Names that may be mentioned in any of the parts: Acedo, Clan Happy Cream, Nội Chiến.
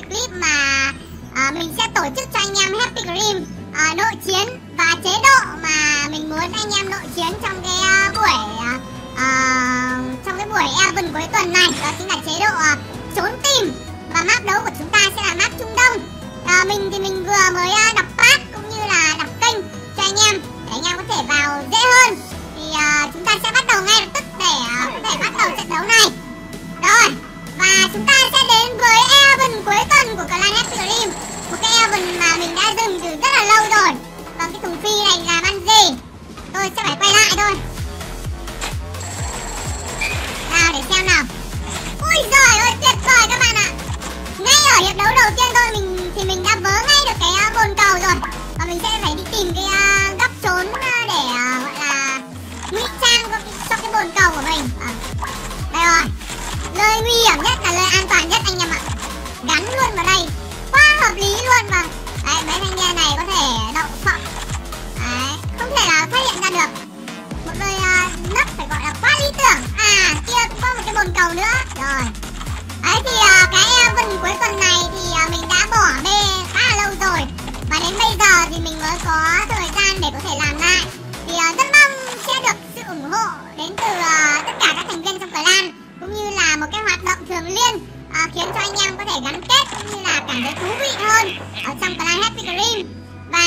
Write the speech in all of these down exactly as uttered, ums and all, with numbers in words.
cái clip mà à, mình sẽ tổ chức cho anh em Happy Cream à, nội chiến và chế độ mà mình muốn anh em nội chiến trong cái à, buổi à, trong cái buổi event cuối tuần này, đó chính là chế độ à, trốn tìm. Và map đấu của chúng ta sẽ là map Trung Đông. à, Mình thì mình vừa mới à, đọc phát cũng như là đọc kênh cho anh em để anh em có thể vào dễ hơn. Thì à, chúng ta sẽ bắt đầu ngay lập tức để à, có thể bắt đầu trận đấu này. Rồi, và chúng ta sẽ đến với event cuối tuần của Clan Happy Cream, một cái event mà mình đã dừng từ rất là lâu rồi. Còn cái thùng phi này làm ăn gì? Tôi sẽ phải quay lại thôi. Nào để xem nào. Ui giời ơi, tuyệt vời các bạn ạ. Ngay ở hiệp đấu đầu tiên thôi mình thì mình đã vớ ngay được cái uh, bồn cầu rồi. Và mình sẽ phải đi tìm cái uh, góc trốn uh, để uh, gọi là ngụy trang cho, cho cái bồn cầu của mình. À, đây rồi. Nơi nguy hiểm nhất là nơi an toàn nhất anh em ạ. Gắn luôn vào đây, quá hợp lý luôn mà. Đấy, mấy thanh niên này có thể đậu phộng. Đấy, không thể là phát hiện ra được. Một nơi uh, nấp phải gọi là quá lý tưởng. À, kia cũng có một cái bồn cầu nữa. Rồi. Đấy thì uh, cái event cuối tuần này thì uh, mình đã bỏ bê khá là lâu rồi. Và đến bây giờ thì mình mới có thời gian để có thể làm lại. Thì uh, rất mong sẽ được sự ủng hộ đến từ uh, tất cả các thành viên trong clan, cũng như là một cái hoạt động thường niên à, khiến cho anh em có thể gắn kết cũng như là cảm thấy thú vị hơn ở trong Clan Happy Cream. Và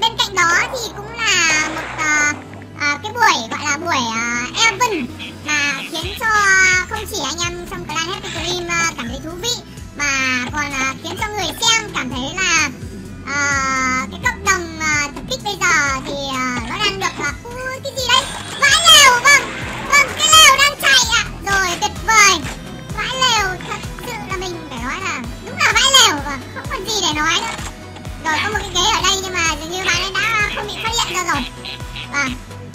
bên cạnh đó thì cũng là một à, à, cái buổi gọi là buổi à, event mà khiến cho không chỉ anh em trong Clan Happy Cream à, cảm thấy thú vị, mà còn à, khiến cho người xem cảm thấy là à, cái cộng đồng à, thực kích bây giờ thì à, nó đang được à, ui, cái gì đấy vãi lều. Vâng, vâng, cái lều đang chạy ạ. À, rồi, tuyệt vời. Vãi lều, thật sự là mình phải nói là đúng là vãi lều và không còn gì để nói nữa. Rồi, có một cái ghế ở đây nhưng mà dường như bạn ấy đã không bị phát hiện ra rồi. Và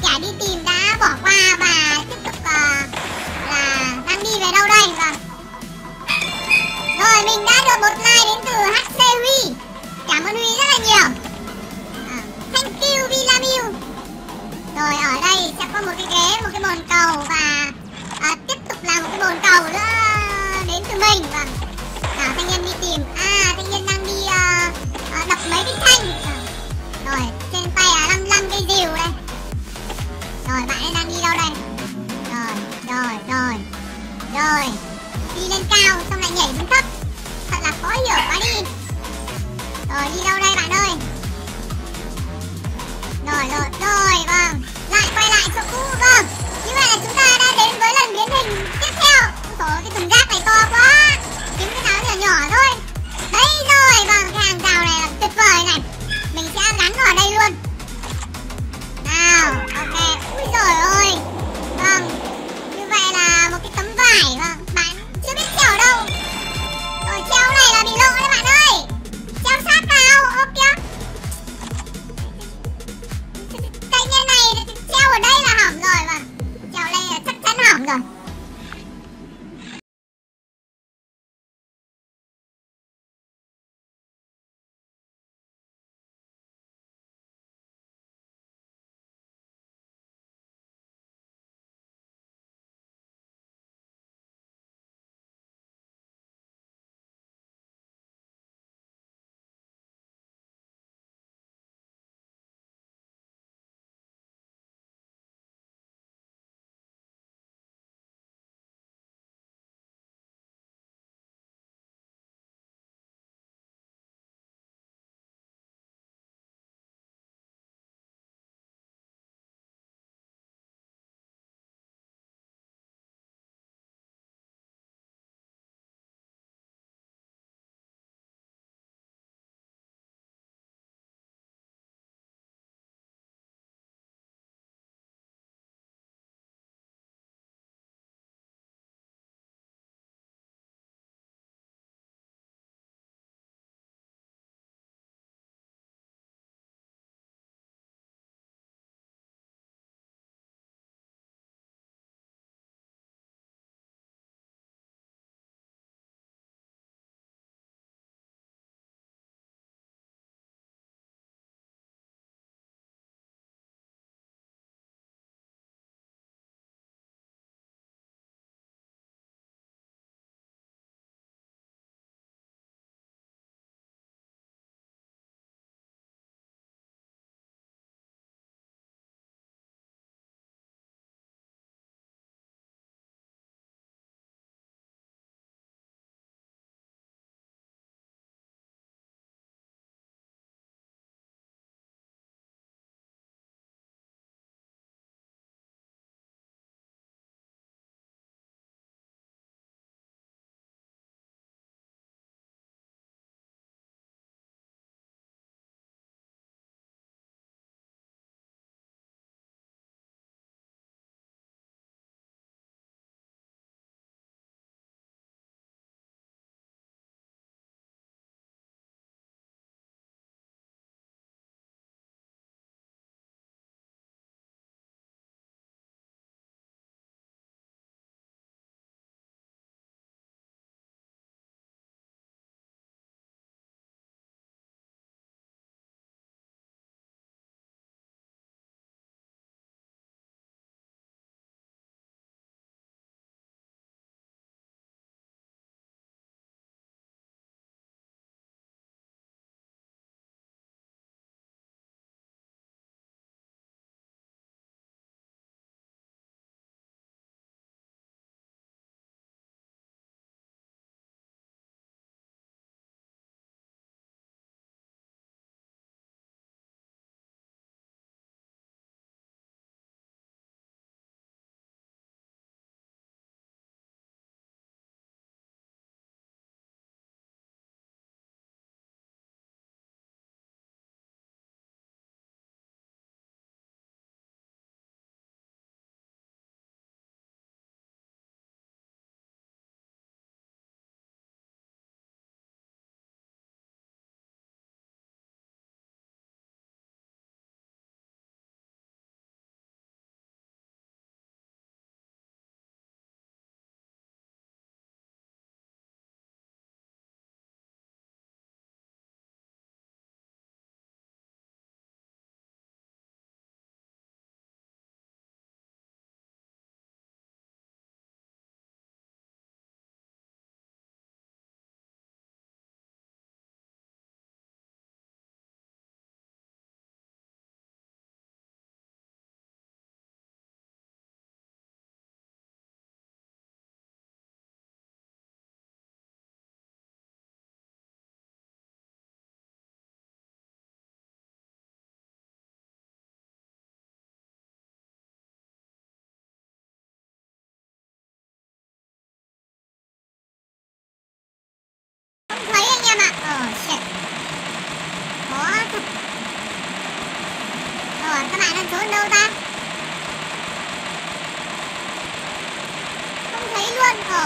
kẻ đi tìm đã bỏ qua và tiếp tục uh, là đang đi về đâu đây. Và rồi, mình đã được một like đến từ hát xê Huy. Cảm ơn Huy rất là nhiều. À, thank you, we love you. Rồi, ở đây sẽ có một cái ghế, một cái bồn cầu và à, tiếp tục là một cái bồn cầu nữa đến từ mình. Và nào, thanh niên đi tìm. À, thanh niên đang đi à, à, đập mấy cái thanh. À, rồi, trên tay là lăm lăm cây rìu đây. Rồi, bạn ấy đang đi đâu đây? Rồi, rồi, rồi. Rồi, đi lên cao xong lại nhảy xuống thấp. Thật là khó hiểu quá đi. Rồi, đi đâu đây bạn ơi? Rồi, rồi, rồi, vâng. Lại quay lại chỗ cũ, vâng. Như vậy là chúng ta đã đến với lần biến hình tiếp theo. Ôi trời, cái thùng rác này to quá. Kiếm cái nào nhỏ nhỏ thôi. Đây rồi, vâng, cái hàng rào này là tuyệt vời này. Mình sẽ gắn vào đây luôn. Nào, ok. Úi trời ơi. Vâng, như vậy là một cái tấm vải, vâng. Bạn chưa biết treo đâu. Rồi, treo này là bị lộ đấy bạn ơi. Treo sát vào, ốp kìa. Cái như này treo ở đây là hỏng rồi mà. Treo ở đây là chắc chắn hỏng rồi.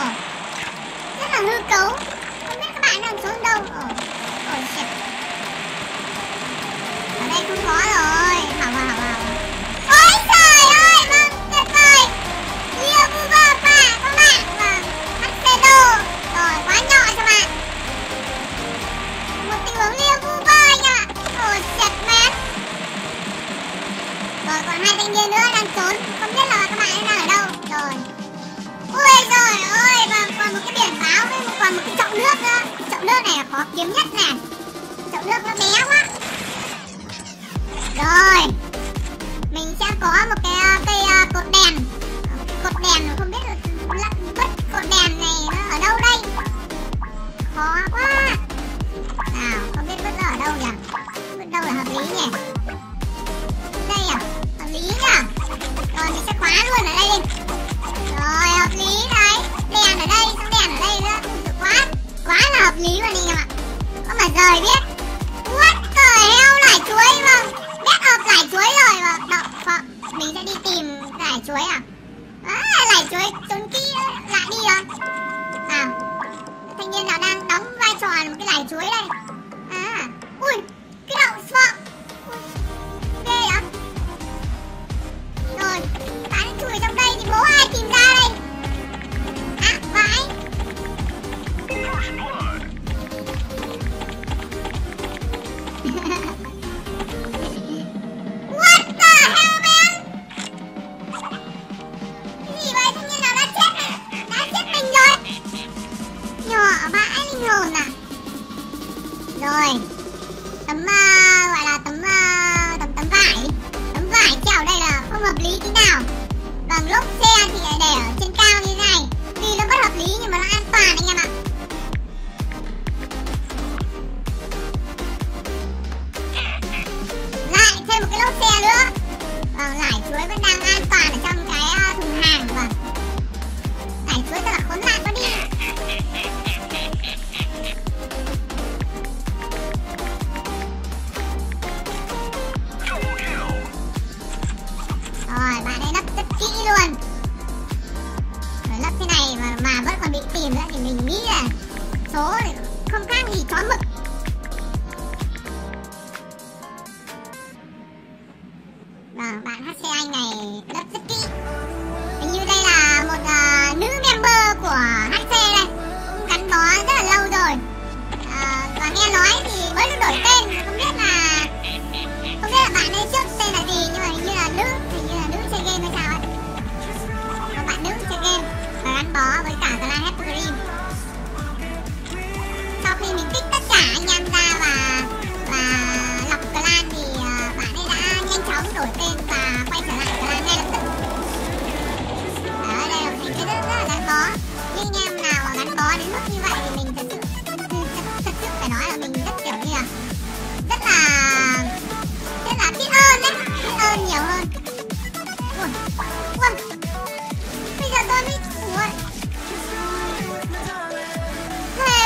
ờ, rất là hư cấu. Không biết các bạn đang xuống đâu. Ờ, ờ, shit. Ở đây cũng có rồi. Hảo vào, hảo vào. Ôi trời ơi, vâng, tuyệt vời. Nhiều vua và các bạn. Vâng, bắt xe đồ. Rồi, quá nhỏ cho bạn. Một tình huống liêu vua vơi nha. Ồ, shit man. Rồi, còn hai thanh niên nữa đang trốn. Không biết là các bạn đang ở đâu. Rồi. Ôi trời ơi, và còn một cái biển báo với một, còn một cái chậu nước nữa. Chậu nước này là khó kiếm nhất này. Chậu nước nó bé quá. Rồi, mình sẽ có một cái cây uh, cột đèn. Cái cột đèn mà không biết là bất cột đèn này nó ở đâu đây. Khó quá. Nào, không biết bất nó ở đâu nhỉ. Bất đâu là hợp lý nhỉ. Đây à, hợp lý nhỉ. Rồi mình sẽ khóa luôn ở đây đi. Rồi, hợp lý đấy. Đèn ở đây, xong đèn ở đây nữa. Quá, quá là hợp lý luôn anh em ạ. Có mà rời biết. What the hell, lải chuối vâng. Biết hợp lải chuối rồi vâng. Đậu, vâng. Mình sẽ đi tìm lải chuối à. À, lải chuối trốn kia lại đi rồi. À, thanh niên nào đang đóng vai trò một cái lải chuối đây. À, ui, cái đậu vâng. Ui, ghê đó. Rồi, bạn chui trong đây thì bố ai tìm ra đây. À, vãi. What the hell man. Cái gì vậy, thanh niên nào đã chết. Đã chết mình rồi. Nhỏ vãi linh hồn à. Rồi. Tấm uh, gọi là tấm uh, tấm tấm vải. Tấm vải treo ở đây là không hợp lý tí nào. Vâng, lốp xe thì để ở trên cao như thế này. Tuy nó bất hợp lý nhưng mà nó an toàn anh em ạ. Lại thêm một cái lốp xe nữa. Vâng, lải chuối vẫn đang an toàn ở trong cái thùng hàng. Vâng, lải chuối thật là khốn nạn quá đi. Rồi, bạn ấy lắp rất kỹ luôn. Rồi lắp thế này mà, mà vẫn còn bị tìm nữa thì mình nghĩ là số này không khác gì chó mực. Rồi, bạn hát xê Anh này lắp rất kỹ. Hình như đây là một uh, nữ member của hát xê đây. Cũng gắn bó rất là lâu rồi. uh, Và nghe nói thì mới được đổi tên. Không biết là Không biết là bạn ấy trước tên là gì. Nhưng mà hình như là nữ bó với cả Clan Happy Cream. Sau khi mình kích tất cả anh em ra và và lọc clan thì bạn ấy đã nhanh chóng đổi tên và quay trở lại clan ngay lập tức. Ở đây là mình thấy rất là gắn bó. Nhưng anh em nào gắn bó đến mức như vậy thì mình thật sự thật sự phải nói là mình rất kiểu như là rất là rất là biết ơn đấy, biết ơn nhiều hơn. Ui, ui. Bây giờ tôi mới thề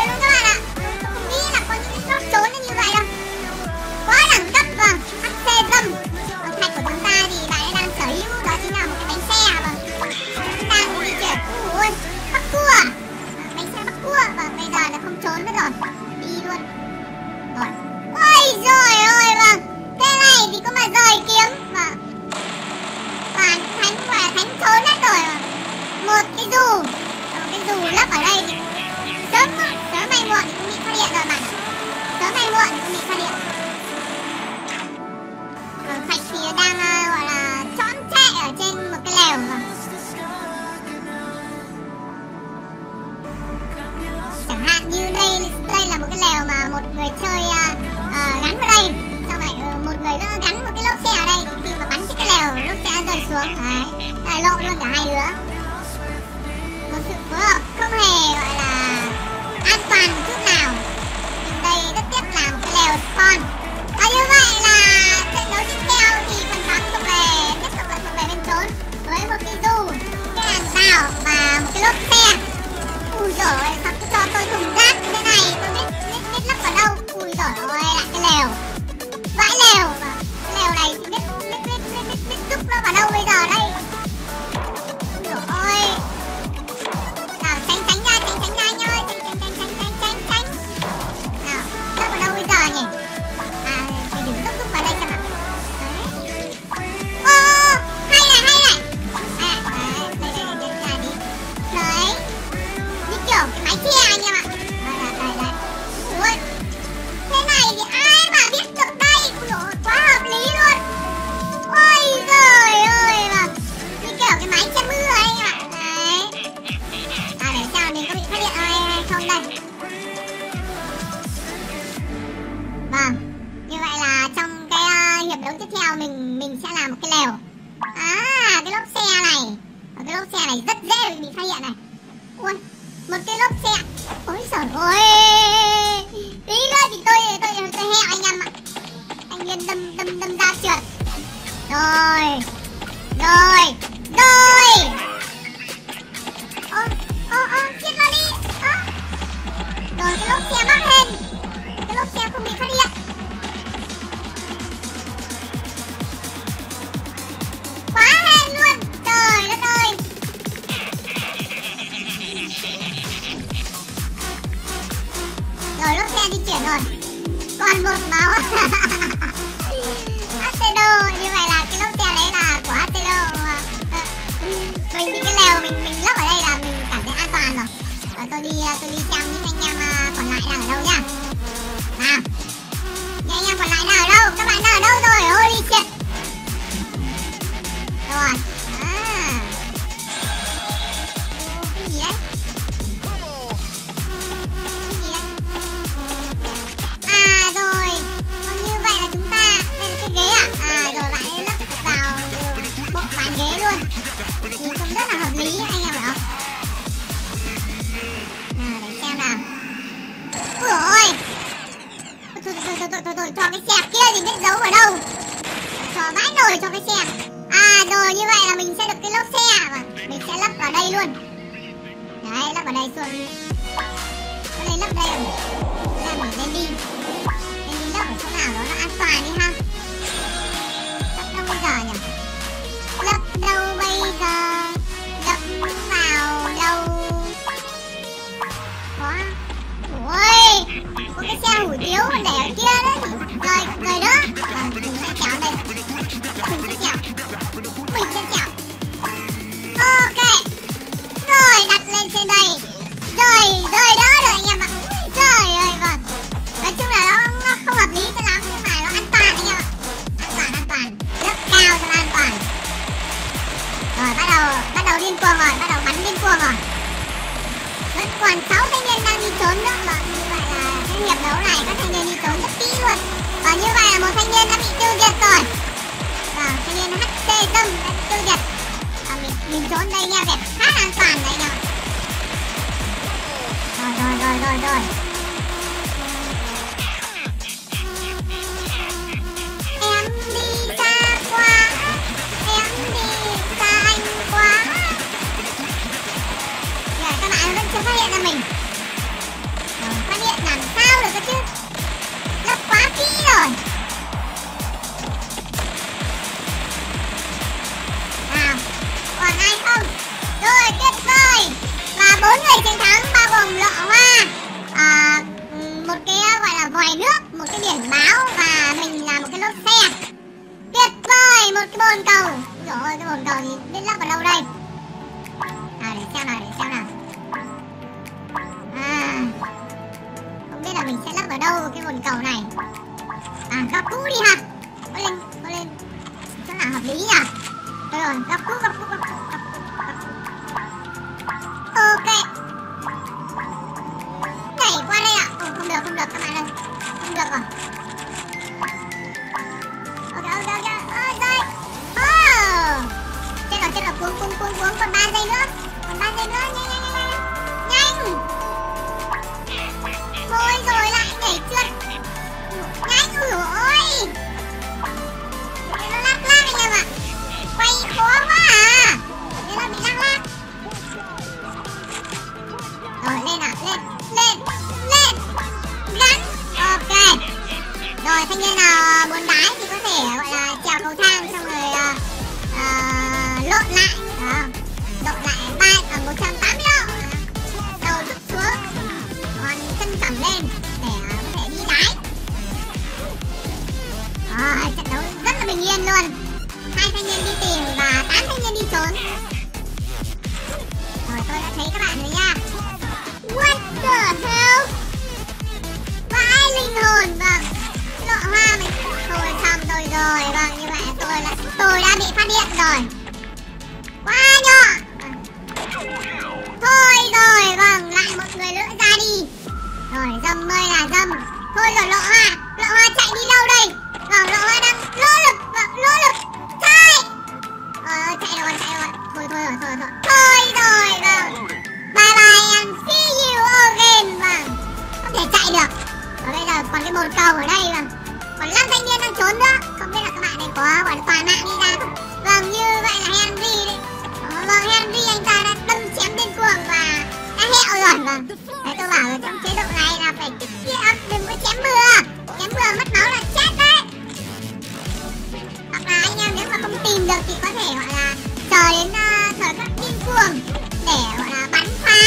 luôn các bạn ạ. Không nghĩ là có những cái lốt trốn như vậy đâu. Quá đẳng cấp vâng. hát xê Dâm. Ở thạch của chúng ta thì bạn ấy đang sở hữu đó chính là một cái bánh xe vâng. Đang di chuyển. Ui, bắc cua. Bánh xe bắc cua. Vâng, bây giờ là không trốn nữa rồi. Đi luôn. Rồi. Ôi giời ơi vâng. Thế này thì có mà rời kiếm. Vâng. Toàn thánh và thánh trốn hết rồi vâng. Một cái dù, một cái dù lấp ở đây thì sớm, sớm hay muộn cũng bị phát hiện rồi bạn. Sớm hay muộn cũng bị phát hiện. Còn Thạch thì đang gọi là trốn chạy ở trên một cái lều rồi. Chẳng hạn như đây, đây là một cái lều mà một người chơi uh, uh, gắn vào đây. Xong rồi uh, một người nữa gắn một cái lốp xe ở đây. Khi mà bắn cái lều, lốp xe rơi xuống. Đấy, lại lộ luôn cả hai đứa. Một sự phối hợp không hề gọi là an toàn một chút nào. Nhưng đây rất tiếc là một cái lều spawn. Và như vậy là trận đấu tiếp theo thì phần thắng thuộc về tiếp tục là thuộc về bên trốn. Với một cái dù, cái hàng rào và một cái lốp xe. Ui dồi ôi, sao cứ cho tôi thùng rác như thế này. Tôi biết, biết, biết lắp vào đâu. Ui dồi ôi, lại cái lều. Vãi lều. Cái lều này thì biết, biết, biết, biết, biết, biết giúp nó vào đâu bây giờ đây. Ui dồi ôi. Tránh, tránh, một cái lều. À, cái lốp xe này, cái lốp xe này rất dễ bị phát hiện này. Ui, một cái lốp xe. Ôi giời ơi, tí nữa thì tôi tôi tôi, tôi hẹo anh em ạ. Anh Nguyên đâm đâm đâm ra trượt. Rồi, rồi, rồi. Ô, ô, ô, chiếc vali. À. Rồi cái lốp xe mắc lên, cái lốp xe không bị phát hiện. Rồi lốp xe di chuyển rồi. Còn một máu. Acedo. Như vậy là cái lốp xe đấy là của Acedo. Mình đi cái lều mình mình lấp ở đây là mình cảm thấy an toàn rồi. Rồi tôi đi tôi đi xem những anh em còn lại đang ở đâu nhá. Nào. Những anh em còn lại đang ở đâu? Các bạn đang ở đâu rồi? Holy shit. Rồi. À. Ô, cái gì đấy? Cho cái xe kia thì biết giấu ở đâu. Cho vãi nồi cho cái xe. À rồi như vậy là mình sẽ được cái lốp xe. Và mình sẽ lắp vào đây luôn. Đấy lắp vào đây xuống. Có lấy lắp đây rồi. Làm mình lên đi. Lên đi lắp ở chỗ nào đó nó an toàn đi ha. Lắp đâu bây giờ nhỉ? Lắp đâu bây giờ? Lắp vào đâu? Có. Ôi có cái xe hủ tiếu còn để ở kia đấy. Rồi, rồi đó. Rồi, mình sẽ kéo đây. Mình sẽ kéo. Mình sẽ kéo. Ok. Rồi, đặt lên trên đây. Rồi, rồi đó rồi anh em ạ. Trời ơi, vâng. Nói chung là nó, nó không hợp lý cho lắm. Nhưng mà nó an toàn anh em ạ. An toàn, an toàn. Lớp cao cho nó an toàn. Rồi, bắt đầu, bắt đầu điên cuồng rồi. Bắt đầu bắn điên cuồng rồi. Vẫn còn sáu thanh niên đang đi trốn nữa. Và như vậy là cái hiệp đấu này các thanh niên đi trốn rất kỹ luôn. Và như vậy là một thanh niên đã bị tiêu diệt rồi. Và thanh niên hát xê Tâm đã bị tiêu diệt. Và mình, mình trốn đây nghe đẹp khá an toàn đấy nhở. Rồi rồi rồi rồi rồi. Em đi xa quá. Em đi xa anh quá. Rồi các bạn vẫn chưa phát hiện ra mình. Phát hiện làm sao được cơ chứ. Lắp quá kỹ rồi. Nào, còn ai không? Rồi, tuyệt vời. Và bốn người chiến thắng bao gồm lọ hoa, à, một cái gọi là vòi nước, một cái biển báo và mình là một cái lốp xe. Tuyệt vời, một cái bồn cầu. Trời ơi, cái bồn cầu thì biết lắp vào đâu đây? Nào, để xem nào, để xem nào. À, không biết là mình sẽ lắp vào đâu cái bồn cầu này. À, góc cũ đi ha. Có lên, có lên. Chỗ nào hợp lý nhỉ? Thôi rồi, góc cũ, góc cũ, góc cũ, góc cũ, góc cũ. Ok. Nhảy qua đây ạ. Ồ, không được, không được các bạn ơi. Không được rồi. Ok, ok, ok. Ôi, rồi. Oh. Chết rồi, chết rồi. Cuốn, cuốn, cuốn, cuốn. Còn ba giây nữa. Còn ba giây nữa. Nhanh, nhanh, nhanh, nhanh. Nhanh. Thôi rồi lại nhảy trượt. Nhanh rồi. Nó lắc lắc anh em ạ. Quay khó quá à. Thế là bị lắc lắc. Rồi lên ạ, lên, lên, lên. Gắn, ok. Rồi thanh niên nào muốn đái thì có thể gọi là trèo cầu thang xong rồi uh, lộn lại. Đó. Lộn lại ba, uh, một trăm tám mươi độ. Đầu rút xuống. Còn chân cầm lên để có thể đi lái. Rồi, trận đấu rất là bình yên luôn. Hai thanh niên đi tìm và tám thanh niên đi trốn. Rồi tôi đã thấy các bạn rồi nha. What the hell? Vãi linh hồn. Vâng, lọ hoa mình. Thôi xong tôi rồi. Vâng, như vậy tôi đã, tôi đã bị phát hiện rồi. Quá nhỏ. Thôi rồi, vâng, lại một người nữa ra đi. Rồi, dâm ơi là dâm. Thôi rồi, lọ hoa, lọ hoa chạy đi đâu đây? Rồi, lọ hoa đang nỗ lực, nỗ lực. Thôi một cầu ở đây và còn năm thanh niên đang trốn nữa. Không biết là các bạn này có gọi là tòa nạn hay ra không? Vâng, như vậy là Henry đấy. Vâng, Henry anh ta đã đâm chém điên cuồng và đã hẹo rồi. Vâng, đấy, tôi bảo là trong chế độ này là phải kích điện âm, đừng có chém bừa. Chém bừa mất máu là chết đấy. Hoặc là anh em nếu mà không tìm được thì có thể gọi là chờ đến uh, thời khắc điên cuồng để gọi là bắn phá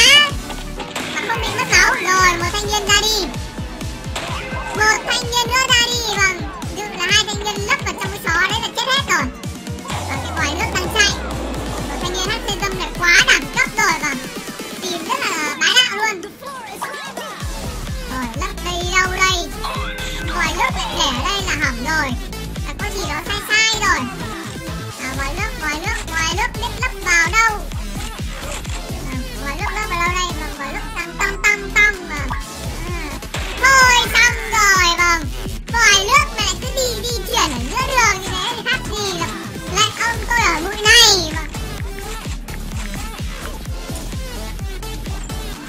mà không bị mất máu. Rồi, một thanh niên ra đi. Một thanh niên nữa ra đi. Vâng, dự là hai thanh niên lấp vào trong cái xó đấy là chết hết rồi. Và cái vòi nước đang chạy. Một thanh niên hát dâm này quá đẳng cấp rồi. Vâng, tìm rất là bá đạo luôn. Rồi, lấp đây đâu đây? Vòi nước lại để ở đây là hỏng rồi. Là có gì đó sai sai rồi. À, vòi nước, vòi nước, vòi nước biết lấp vào đâu. À, vòi nước lấp vào đâu đây? Vâng, vòi nước đang tong tong tong. Vâng, thôi xong rồi. Vâng, vòi nước mà lại cứ đi đi chuyển ở giữa đường như thế thì khác gì là lại ông tôi ở bụi này. Vâng,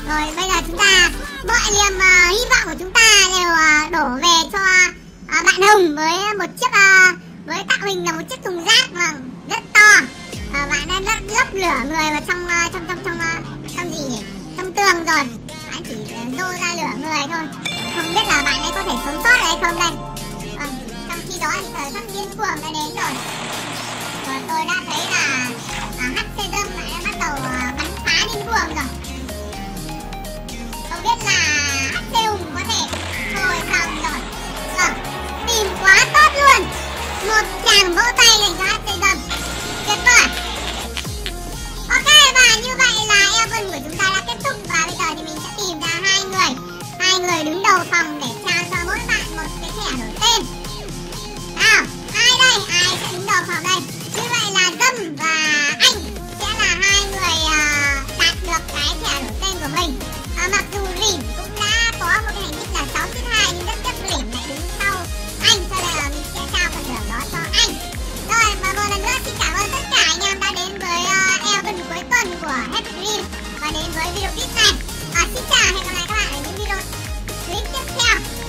rồi bây giờ chúng ta mọi niềm uh, hy vọng của chúng ta đều uh, đổ về cho uh, bạn Hùng với một chiếc uh, với tạo hình là một chiếc thùng rác. Vâng, rất to. uh, bạn đã lấp, lấp lửa người vào trong uh, trong trong trong uh, trong gì nhỉ? Trong tường rồi. Bạn chỉ uh, dô ra lửa người thôi. Không biết là bạn ấy có thể sống sót hay không đây. Vâng, trong khi đó thì thời khắc điên cuồng đã đến rồi. Và tôi đã thấy là hát xe dâm lại đã bắt đầu bắn phá điên cuồng rồi. Không biết là hát xe hùng có thể hồi phòng rồi. Vâng, tìm quá tốt luôn. Một tràng vỗ tay dành cho hát xe dâm. Tuyệt vời. Ok, và như vậy là event của chúng ta đã kết thúc. Và bây giờ thì mình sẽ tìm ra hai người hai người đứng đầu phòng để trao cho mỗi bạn một cái thẻ đổi tên. Nào, ai đây? Ai sẽ đứng đầu phòng đây? Như vậy là Dâm và anh sẽ là hai người uh, đạt được cái thẻ đổi tên của mình. À, mặc dù Rỉm cũng đã có một cái thành tích là sáu trên hai nhưng rất tiếc Rỉm lại đứng sau anh, cho nên là mình sẽ trao phần thưởng đó cho anh. Rồi, và một lần nữa xin cảm ơn tất cả anh em đã đến với uh, event cuối tuần của Happy Cream và đến với video clip này. À, xin chào, hẹn gặp lại các bạn ở những video clip tiếp theo.